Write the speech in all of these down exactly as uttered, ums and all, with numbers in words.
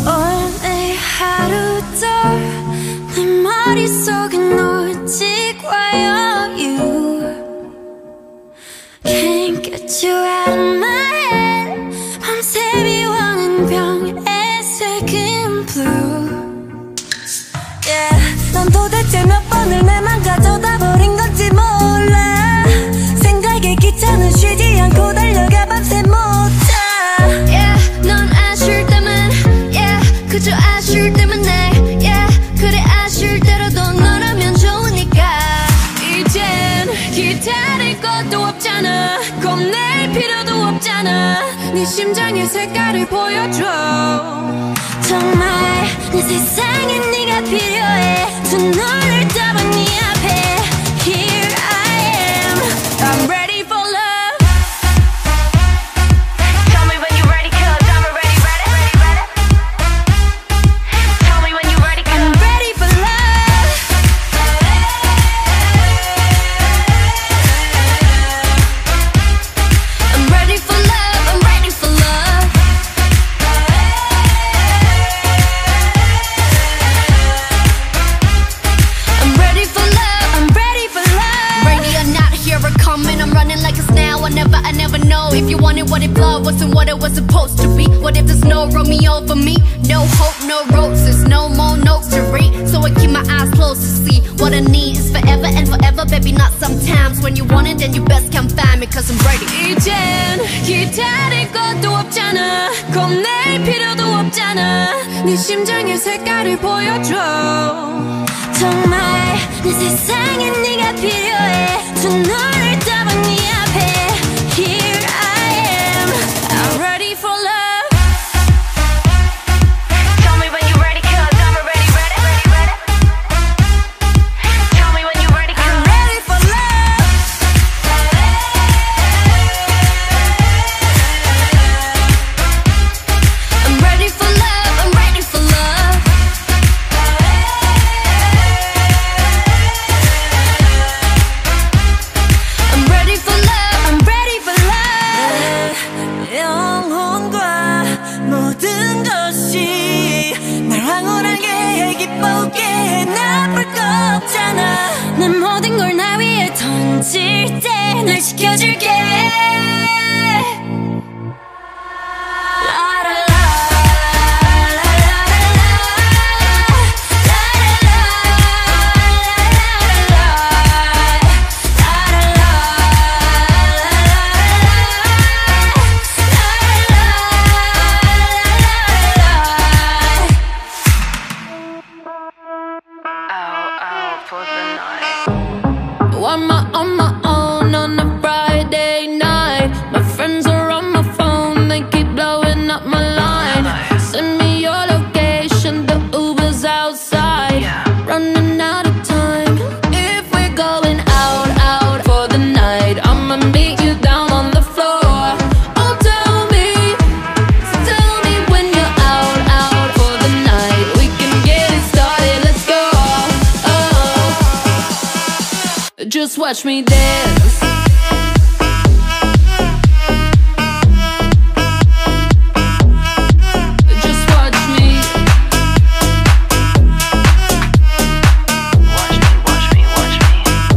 오랜 하루 더 내 머릿속은 오직 와요 You Can't get you out of my head 밤새 미워하는 병에 새긴 blue Yeah 난 도대체 몇 번을 내 맘 가져다 버린 건지 몰라 생각에 기차는 쉬지 않고 달려가 밤새 못 자 Yeah 넌 아쉬울 때만 Yeah 그저 아쉬울 때만 내 Yeah 그래 아쉬울 때라도 너라면 좋으니까 이젠 기다릴 것도 없잖아 겁낼 필요도 없잖아 네 심장의 색깔을 보여줘 정말 내 세상에 네가 필요해 두 눈을 떠본 네 앞에 Here I am I'm ready for love Tell me when you're ready cause I'm already ready ready, ready. Tell me when you're ready cause I'm ready for love I'm ready for love I'm ready for love I'm ready for love I'm ready for love Ready or not, here I come and I'm running like a snail I never, I never know if you wanted what it blood Wasn't what it was supposed to be What if there's no Romeo for me? No hope, no roses, no more notes to read So I keep my eyes closed to see What I need is forever and forever Baby, not sometimes When you want it, then you best come find me Cause I'm ready 이젠 기다릴 것도 없잖아 겁낼 필요도 없잖아 네 심장의 색깔을 보여줘 정말 내 세상에 네가 필요해 두 눈을 떠본 네 앞에 Here I am I'm ready for love Tell me when you're ready cause I'm already ready ready, ready. Tell me when you're ready cause I'm ready for love I'm ready for love I'm ready for love I'm ready for love I'm ready for love 내 영혼과 모든 것이 날 황홀하게 해 기뻐하게 해 나쁠 거 없잖아 난 모든 걸 나 위에 던질 때 날 지켜줄게 I'm on my own on a Friday night My friends are on my phone They keep blowing up my line Send me your location The Uber's outside Running out of time If we're going out, out for the night I'ma meet you down on the floor Oh, tell me Tell me when you're out, out for the night We can get it started, let's go oh. Just watch me dance Just watch me Watch me, watch me, watch me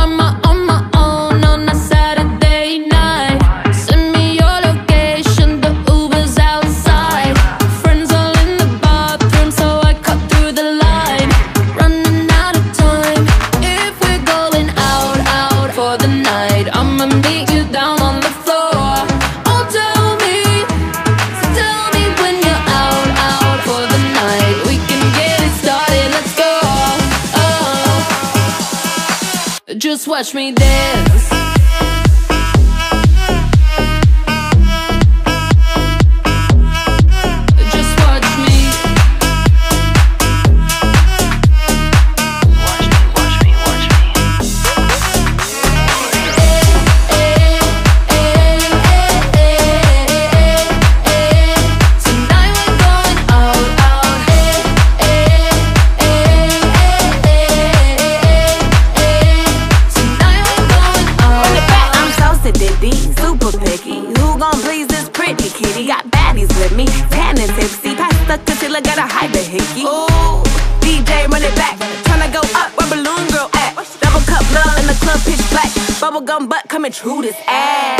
I'm on my own on a Saturday night Send me your location, the Uber's outside Friends all in the bathroom so I cut through the line Running out of time If we're going out, out for the night I'ma meet you down on the floor Oh, tell me Tell me when you're out, out for the night We can get it started, let's go oh. Just watch me dance Just watch me Watch me, watch me, watch me Tonight we're going out, out Tonight we're going out, picky. Who gon' please this pretty kitty? Got baddies with me, tan and tipsy. Pass the concealer, gotta hide the hickey. Ooh, D J run it back, tryna go up where Balloon Girl at. Double cup love in the club, pitch black. Bubblegum butt coming true this ass.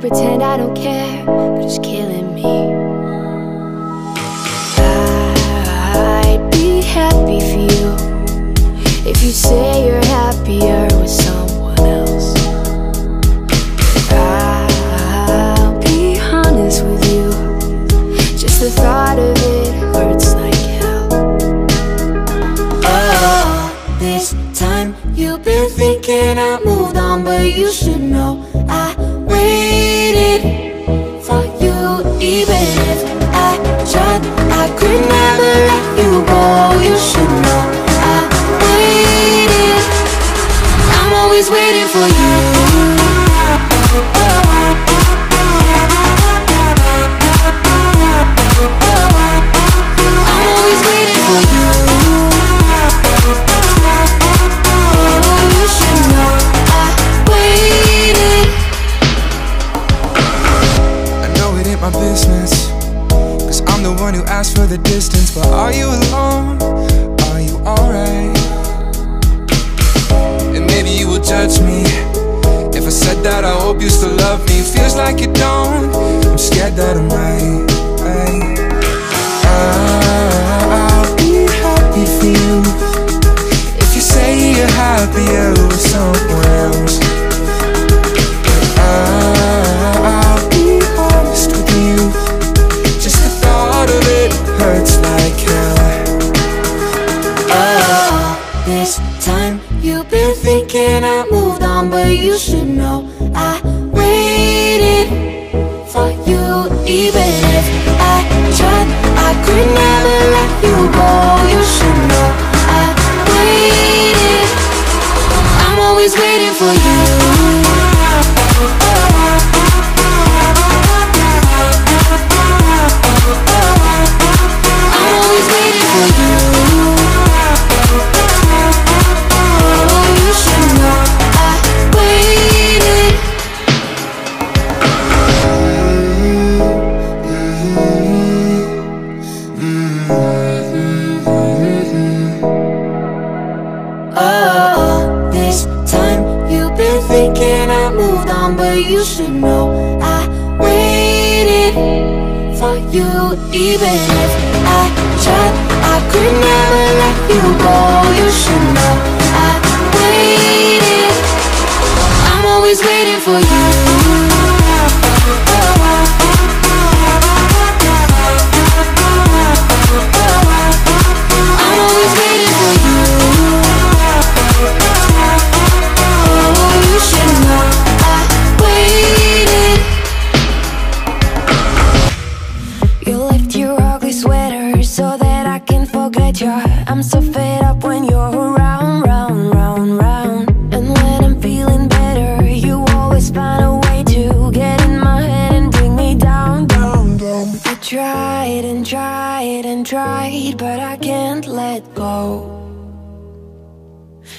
Pretend I don't care, but it's killing me. I'd be happy for you if you say you're happier with someone else. I'll be honest with you, just the thought of it hurts like hell. Oh, this time you've been thinking I moved on, but you should know I waited for you. Even if I tried, I could never let you go. You should know I waited. I'm always waiting for you. I'm always waiting for you. You should know I waited. My business, cause I'm the one who asked for the distance. But are you alone? Are you alright? And maybe you touch me. If I said that, I hope you still love me. Feels like you don't. I'm scared that I might. I'll be happy for you if you say you're happier with someone else. I'll be honest with you, just the thought of it hurts like hell. Oh, this time you've been thinking I moved on, but you should know I waited for you. Even if I tried, I could never let you go. You should know I waited. I'm always waiting for you. You should know I waited for you. Even if I tried, I could never let you go. You should know I waited. I'm always waiting for you. I'm always waiting for you. Oh, you should know. I'm so fed up when you're around, round, round, round. And when I'm feeling better, you always find a way to get in my head and bring me down, down, down. I tried and tried and tried, but I can't let go.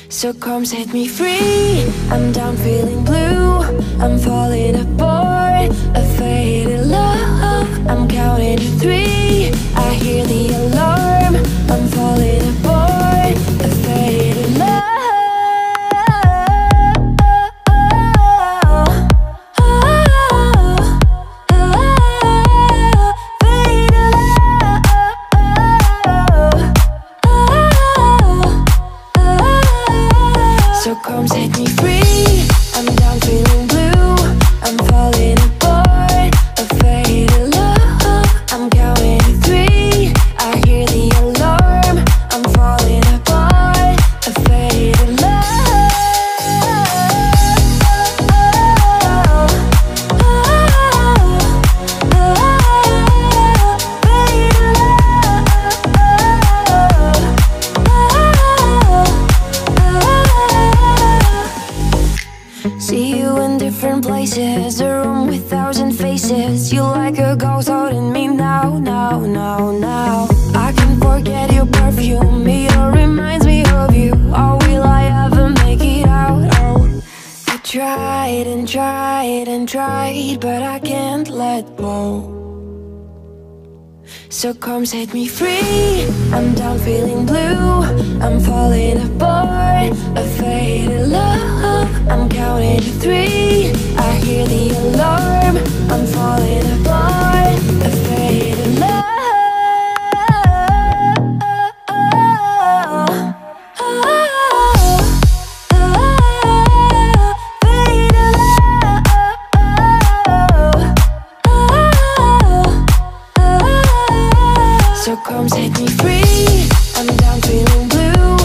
So come set me free. I'm down feeling blue. I'm falling apart, a faded love. I'm counting to three. I hear the alarm. I'm falling apart, a faded love. So come set me free. I'm down feeling blue. I'm falling apart, a faded love. I'm counting to three. I hear the so come set me free. I'm down feeling blue. I'm falling apart, a faded love. I'm counting to three. I hear the alarm. I'm falling apart, a faded love. I'm down feeling blue.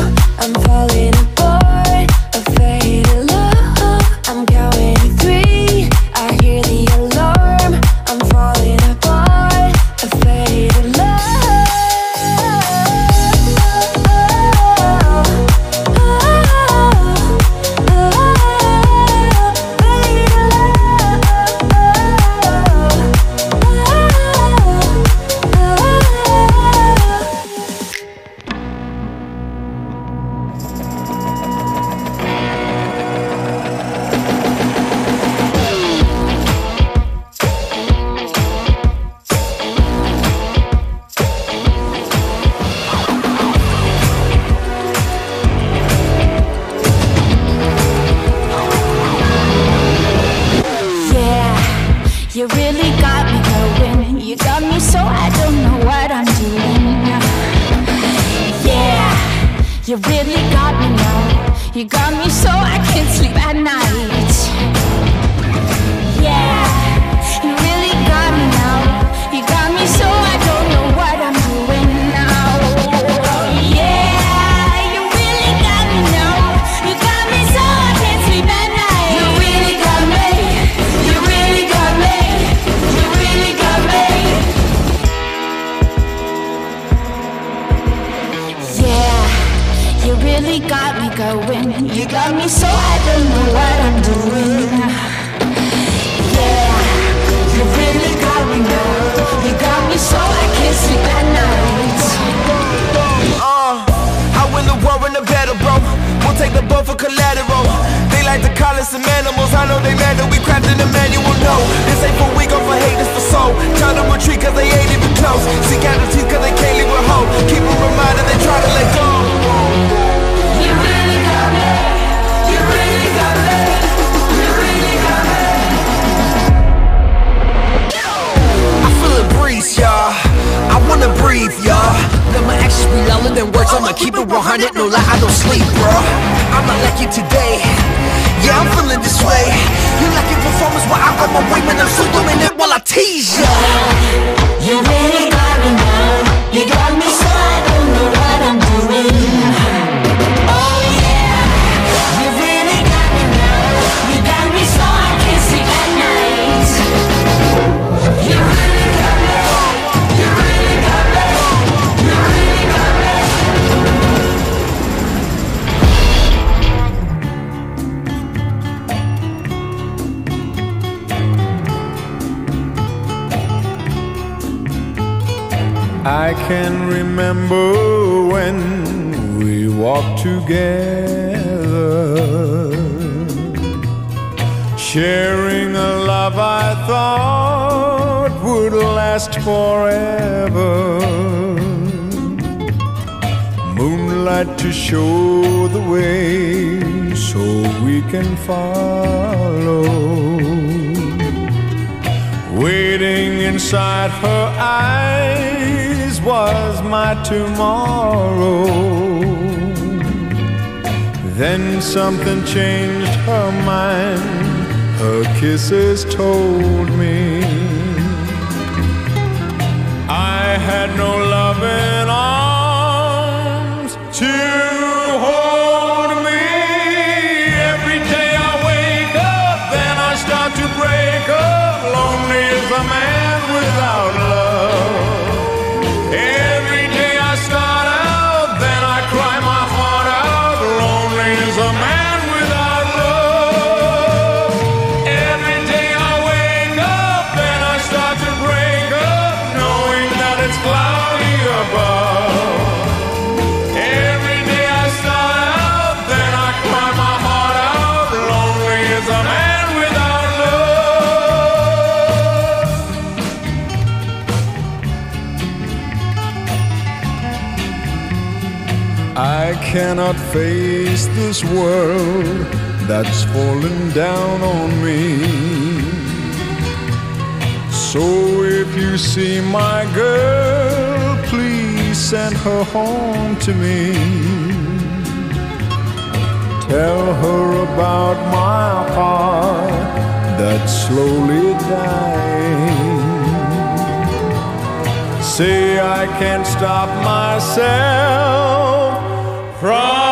I'm falling apart, a fade. You got me so I can't sleep at night. Yeah, you really got me now. You got me so I don't know what I'm doing now. Yeah, you really got me now. You got me so I can't sleep at night. You really got me. You really got me. You really got me. Yeah, you really got me going. You got me so I don't know what I'm doing. Yeah, you really got me now. You got me so I can't sleep at night. Uh, how in the world in the battle, bro? We'll take the boat for collateral. They like to call us some animals. I know they mad that we crafted a manual. No, this ain't for weak or for haters for soul. Try to retreat cause they ain't even close. Seek out the teeth cause they can't leave a hoe. Keep a reminder they try to let go. I'ma keep it one hundred, no lie, I don't sleep, bro. I'ma like it today. Yeah, I'm feeling this way. You like your performance while I run my way, man, I'm still doing it while I tease ya. You really got me now. You got me so I don't know what I'm doing. Oh yeah, you really got me now. You got me so I can't sleep at night. You really got me. You really got me. You really got me. I can remember when we walked together, sharing a love I thought would last forever. Moonlight to show the way so we can follow. Waiting inside her eyes was my tomorrow. Then something changed her mind. Her kisses told me I had no love in arms to hold me. Every day I wake up, then I start to break up. Lonely is a man without love. Every day I start out, then I cry my heart out. Lonely is a man without love. Every day I wake up, then I start to break up, knowing that it's cloudy above. Every day I start out, then I cry my heart out. Lonely is a man. I cannot face this world that's fallen down on me. So if you see my girl, please send her home to me. Tell her about my heart that's slowly dying. Say I can't stop myself from